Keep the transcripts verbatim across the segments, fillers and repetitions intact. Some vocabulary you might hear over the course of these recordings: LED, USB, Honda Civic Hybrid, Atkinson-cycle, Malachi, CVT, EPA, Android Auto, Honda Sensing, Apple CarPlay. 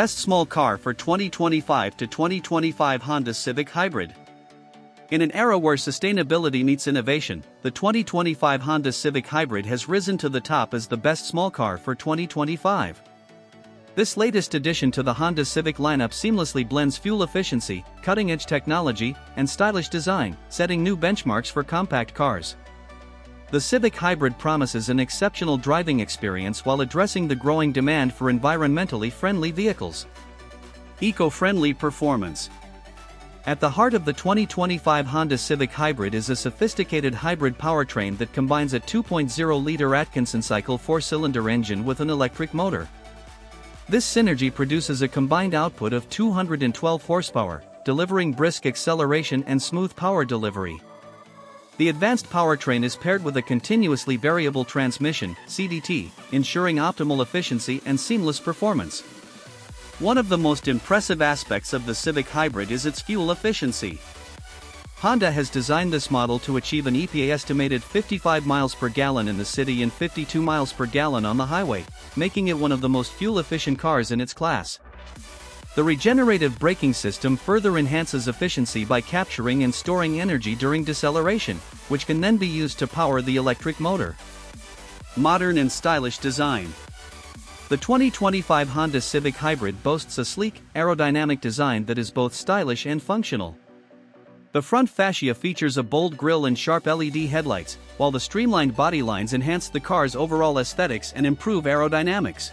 Best small car for twenty twenty-five to twenty twenty-five Honda Civic Hybrid. In an era where sustainability meets innovation, the twenty twenty-five Honda Civic Hybrid has risen to the top as the best small car for twenty twenty-five. This latest addition to the Honda Civic lineup seamlessly blends fuel efficiency, cutting-edge technology, and stylish design, setting new benchmarks for compact cars. The Civic Hybrid promises an exceptional driving experience while addressing the growing demand for environmentally friendly vehicles. Eco-friendly performance. At the heart of the twenty twenty-five Honda Civic Hybrid is a sophisticated hybrid powertrain that combines a two point oh liter Atkinson-cycle four-cylinder engine with an electric motor. This synergy produces a combined output of two hundred twelve horsepower, delivering brisk acceleration and smooth power delivery. The advanced powertrain is paired with a continuously variable transmission (C V T), ensuring optimal efficiency and seamless performance. One of the most impressive aspects of the Civic Hybrid is its fuel efficiency. Honda has designed this model to achieve an E P A estimated fifty-five miles per gallon in the city and fifty-two miles per gallon on the highway, making it one of the most fuel-efficient cars in its class. The regenerative braking system further enhances efficiency by capturing and storing energy during deceleration, which can then be used to power the electric motor. Modern and stylish design. The twenty twenty-five Honda Civic Hybrid boasts a sleek, aerodynamic design that is both stylish and functional. The front fascia features a bold grille and sharp L E D headlights, while the streamlined body lines enhance the car's overall aesthetics and improve aerodynamics.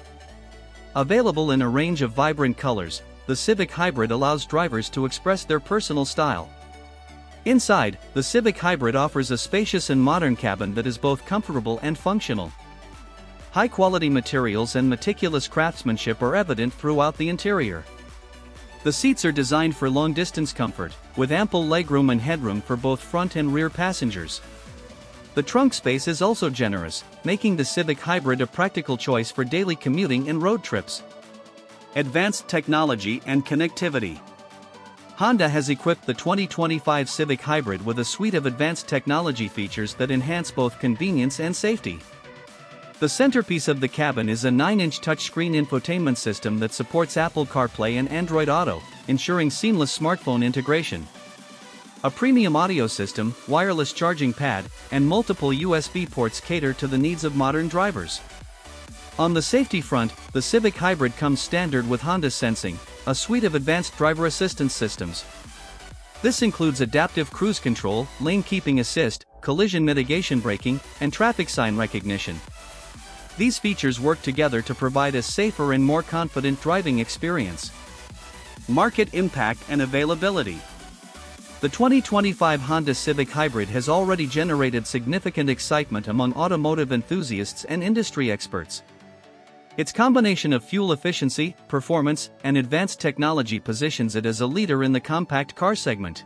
Available in a range of vibrant colors, the Civic Hybrid allows drivers to express their personal style. Inside, the Civic Hybrid offers a spacious and modern cabin that is both comfortable and functional. High-quality materials and meticulous craftsmanship are evident throughout the interior. The seats are designed for long-distance comfort, with ample legroom and headroom for both front and rear passengers. The trunk space is also generous, making the Civic Hybrid a practical choice for daily commuting and road trips. Advanced technology and connectivity. Honda has equipped the twenty twenty-five Civic Hybrid with a suite of advanced technology features that enhance both convenience and safety. The centerpiece of the cabin is a nine inch touchscreen infotainment system that supports Apple CarPlay and Android Auto, ensuring seamless smartphone integration. A premium audio system, wireless charging pad, and multiple U S B ports cater to the needs of modern drivers. On the safety front, the Civic Hybrid comes standard with Honda Sensing, a suite of advanced driver assistance systems. This includes adaptive cruise control, lane keeping assist, collision mitigation braking, and traffic sign recognition. These features work together to provide a safer and more confident driving experience. Market impact and availability. The twenty twenty-five Honda Civic Hybrid has already generated significant excitement among automotive enthusiasts and industry experts. Its combination of fuel efficiency, performance, and advanced technology positions it as a leader in the compact car segment.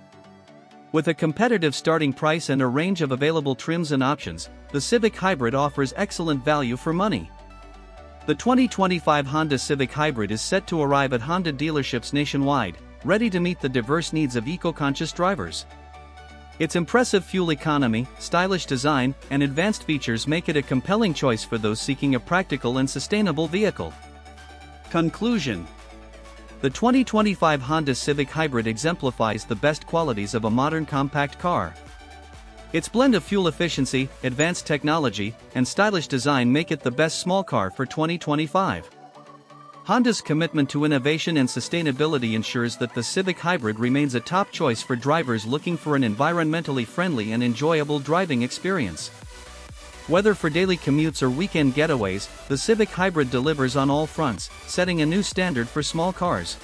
With a competitive starting price and a range of available trims and options, the Civic Hybrid offers excellent value for money. The twenty twenty-five Honda Civic Hybrid is set to arrive at Honda dealerships nationwide, ready to meet the diverse needs of eco-conscious drivers. Its impressive fuel economy, stylish design, and advanced features make it a compelling choice for those seeking a practical and sustainable vehicle. Conclusion. The twenty twenty-five Honda Civic Hybrid exemplifies the best qualities of a modern compact car. Its blend of fuel efficiency, advanced technology, and stylish design make it the best small car for twenty twenty-five. Honda's commitment to innovation and sustainability ensures that the Civic Hybrid remains a top choice for drivers looking for an environmentally friendly and enjoyable driving experience. Whether for daily commutes or weekend getaways, the Civic Hybrid delivers on all fronts, setting a new standard for small cars.